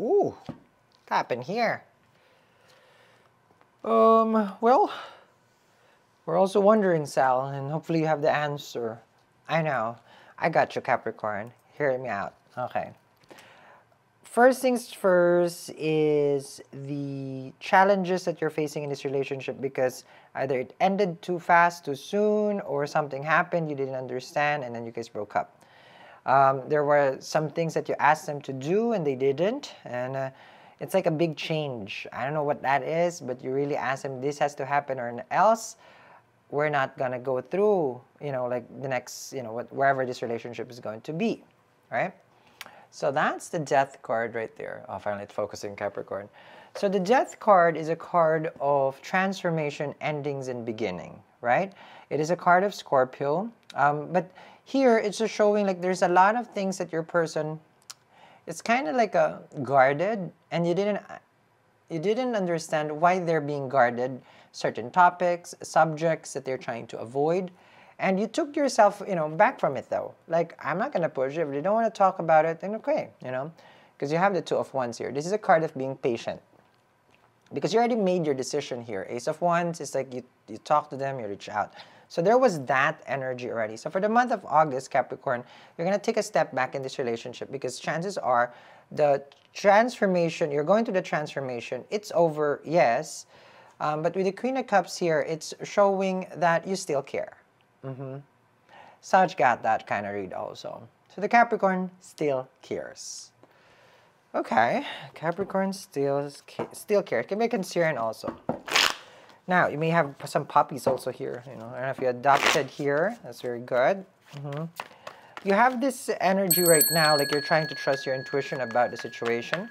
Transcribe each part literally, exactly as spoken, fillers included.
Ooh, what happened here? Um, well, we're also wondering, Sal, and hopefully you have the answer. I know. I got you, Capricorn. Hear me out. Okay. First things first is the challenges that you're facing in this relationship, because either it ended too fast, too soon, or something happened you didn't understand, and then you guys broke up. Um, there were some things that you asked them to do, and they didn't, and uh, it's like a big change. I don't know what that is, but you really asked them, this has to happen or else we're not gonna go through, you know, like the next, you know, what, wherever this relationship is going to be, right? So that's the Death card right there. Oh, finally it's focusing, Capricorn. So the Death card is a card of transformation, endings, and beginning, right? It is a card of Scorpio, um, but here it's just showing like there's a lot of things that your person, it's kind of like a guarded, and you didn't, you didn't understand why they're being guarded, certain topics, subjects that they're trying to avoid. And you took yourself, you know, back from it though. Like, I'm not gonna push it. If you don't wanna talk about it, then okay, you know? Because you have the Two of Wands here. This is a card of being patient. Because you already made your decision here. Ace of Wands, it's like you, you talk to them, you reach out. So there was that energy already. So for the month of August, Capricorn, you're gonna take a step back in this relationship because chances are the transformation, you're going through the transformation, it's over, yes. Um, but with the Queen of Cups here, it's showing that you still care. Mm-hmm. Saj got that kind of read also. So the Capricorn still cares. Okay, Capricorn still still cares. Can be a concern also. Now you may have some puppies also here. You know, I don't know if you adopted here. That's very good. Mm-hmm. You have this energy right now, like you're trying to trust your intuition about the situation,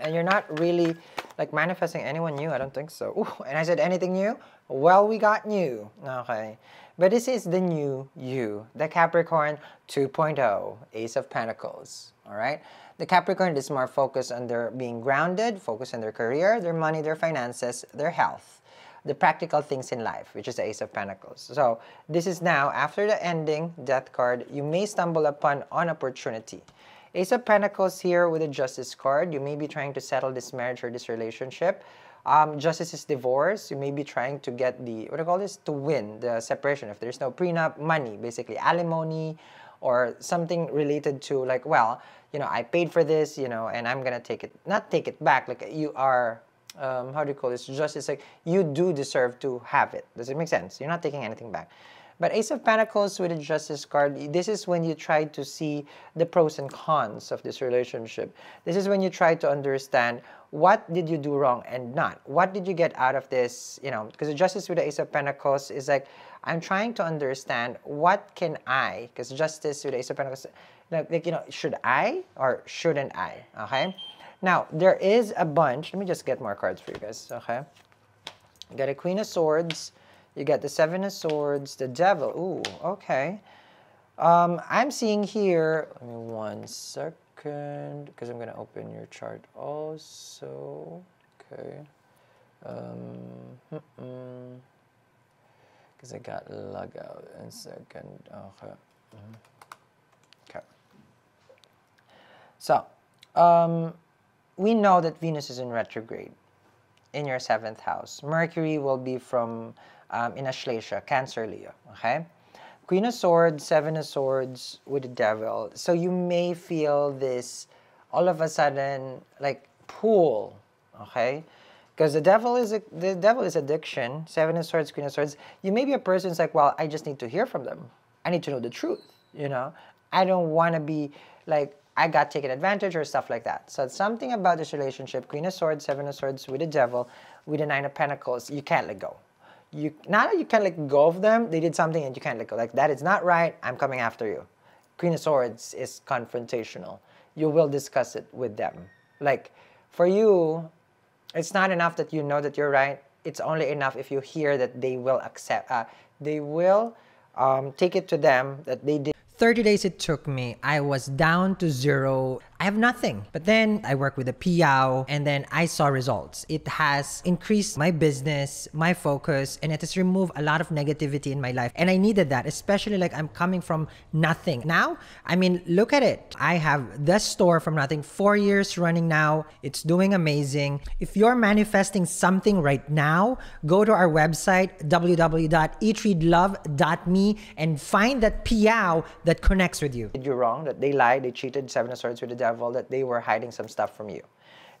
and you're not really like manifesting anyone new. I don't think so. Ooh, and I said anything new. Well, we got new, okay. But this is the new you, the Capricorn two point oh, Ace of Pentacles, all right? The Capricorn is more focused on their being grounded, focused on their career, their money, their finances, their health, the practical things in life, which is the Ace of Pentacles. So this is now, after the ending, Death card, you may stumble upon an opportunity. Ace of Pentacles here with a Justice card, you may be trying to settle this marriage or this relationship. Um, justice is divorce. You may be trying to get the, what do you call this, to win the separation. If there's no prenup, money, basically alimony or something related to like, well, you know, I paid for this, you know, and I'm going to take it, not take it back. Like you are, um, how do you call this, justice, like you do deserve to have it. Does it make sense? You're not taking anything back. But Ace of Pentacles with a Justice card, this is when you try to see the pros and cons of this relationship. This is when you try to understand what did you do wrong and not. What did you get out of this, you know, because the Justice with the Ace of Pentacles is like, I'm trying to understand what can I, because Justice with the Ace of Pentacles, like, you know, should I or shouldn't I, okay? Now, there is a bunch, let me just get more cards for you guys, okay? You got a Queen of Swords. You got the Seven of Swords, the Devil. Ooh, okay. Um, I'm seeing here, let me one second, because I'm going to open your chart also. Okay. Um, because mm-mm. I got lug out in second. Okay. Mm-hmm. Okay. So, um, we know that Venus is in retrograde in your seventh house. Mercury will be from... Um, in Ashlesha, Cancer, Leo, okay? Queen of Swords, Seven of Swords with the Devil. So you may feel this all of a sudden like pull, okay? Because the devil is a, the devil is addiction. Seven of Swords, Queen of Swords. You may be a person who's like, well, I just need to hear from them. I need to know the truth, you know? I don't want to be like, I got taken advantage or stuff like that. So it's something about this relationship, Queen of Swords, Seven of Swords with the Devil, with the Nine of Pentacles, you can't let go. You, now that you can't let go of them, they did something and you can't let go. Like, that is not right, I'm coming after you. Queen of Swords is confrontational. You will discuss it with them. Like, for you, it's not enough that you know that you're right. It's only enough if you hear that they will accept, uh, they will um, take it to them that they did. thirty days it took me. I was down to zero. I have nothing. But then I worked with a P O and then I saw results. It has increased my business, my focus, and it has removed a lot of negativity in my life. And I needed that, especially like I'm coming from nothing. Now, I mean, look at it. I have this store from nothing, four years running now. It's doing amazing. If you're manifesting something right now, go to our website, w w w dot eat read love dot me, and find that P O that connects with you. Did you wrong, that they lied, they cheated, seven of swords with the devil, that they were hiding some stuff from you.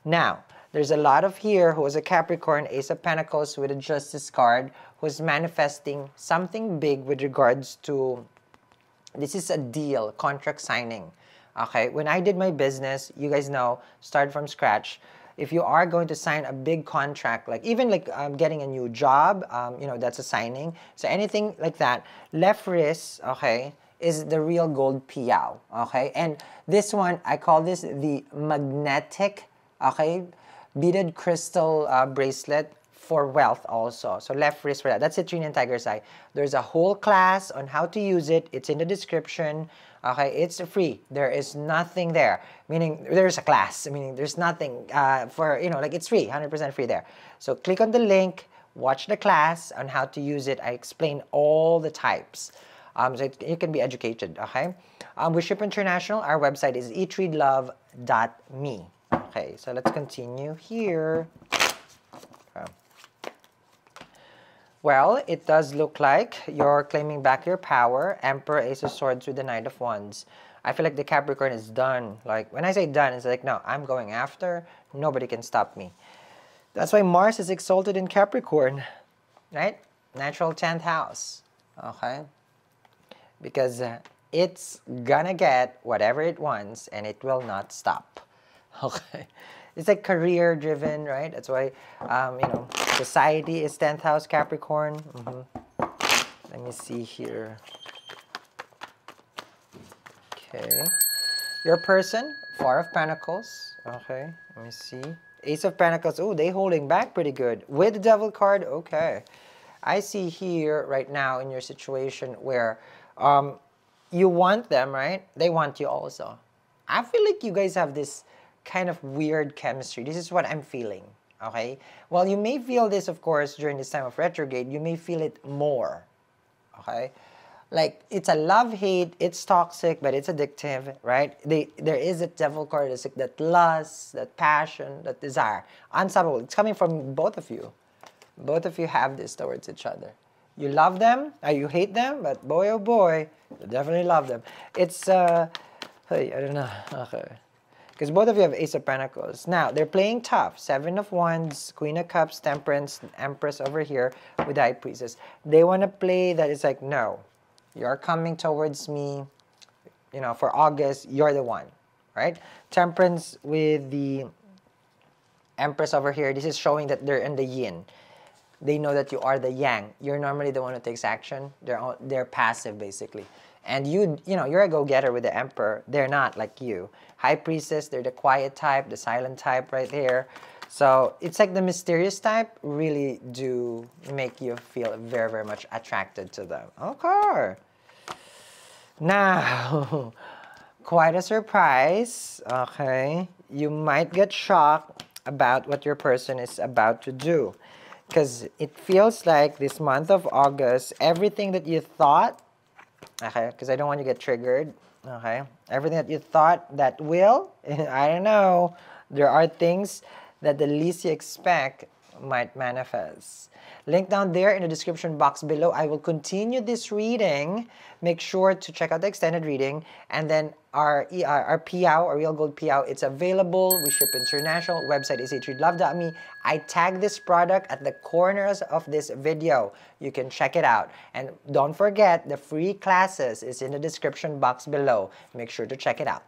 Now, there's a lot of here who is a Capricorn, Ace of Pentacles with a Justice card, who's manifesting something big with regards to, this is a deal, contract signing. Okay, when I did my business, you guys know, started from scratch. If you are going to sign a big contract, like even like um, getting a new job, um, you know, that's a signing. So anything like that, left wrist, okay, is the real gold piao, okay? And this one, I call this the magnetic, okay, beaded crystal uh, bracelet for wealth also. So left wrist for that. That's Citrine and Tiger's Eye. There's a whole class on how to use it. It's in the description. Okay, it's free. There is nothing there. Meaning, there's a class. Meaning, there's nothing uh, for, you know, like it's free, one hundred percent free there. So click on the link, watch the class on how to use it. I explain all the types. Um, so it, it can be educated, okay? Um, we ship international. Our website is eat read love dot me. Okay, so let's continue here. Oh. Well, it does look like you're claiming back your power. Emperor, Ace of Swords with the Knight of Wands. I feel like the Capricorn is done. Like, when I say done, it's like, no, I'm going after. Nobody can stop me. That's why Mars is exalted in Capricorn, right? Natural tenth house, okay? Because it's gonna get whatever it wants and it will not stop, okay? It's like career driven, right? That's why, um, you know, society is tenth house Capricorn. Mm-hmm. Let me see here. Okay. Your person, Four of Pentacles. Okay, let me see. Ace of Pentacles. Oh, they holding back pretty good. With the Devil card, okay. I see here right now in your situation where um, you want them, right? They want you also. I feel like you guys have this kind of weird chemistry. This is what I'm feeling, okay? Well, you may feel this, of course, during this time of retrograde. You may feel it more, okay? Like, it's a love-hate, it's toxic, but it's addictive, right? They, there is a devil card, like that lust, that passion, that desire. Unstoppable. It's coming from both of you. Both of you have this towards each other. You love them, or you hate them, but boy, oh boy, you definitely love them. It's, uh, hey, I don't know, okay. Because both of you have Ace of Pentacles. Now, they're playing tough. Seven of Wands, Queen of Cups, Temperance, Empress over here with High Priestess. They want to play that it's like, no, you're coming towards me, you know, for August, you're the one, right? Temperance with the Empress over here. This is showing that they're in the yin. They know that you are the yang. You're normally the one who takes action. They're, they're passive, basically. And you, you know, you're a go-getter with the Emperor. They're not like you. High Priestess, they're the quiet type, the silent type right there. So it's like the mysterious type really do make you feel very, very much attracted to them. Okay. Now, quite a surprise, okay? You might get shocked about what your person is about to do. Because it feels like this month of August, everything that you thought, okay, because I don't want you to get triggered, okay? Everything that you thought that will, I don't know, there are things that the least you expect might manifest. Link down there in the description box below. I will continue this reading. Make sure to check out the extended reading. And then our, our, our P O, our Real Gold P O, it's available. We ship international. Website is eat read love dot me. I tag this product at the corners of this video. You can check it out. And don't forget, the free classes is in the description box below. Make sure to check it out.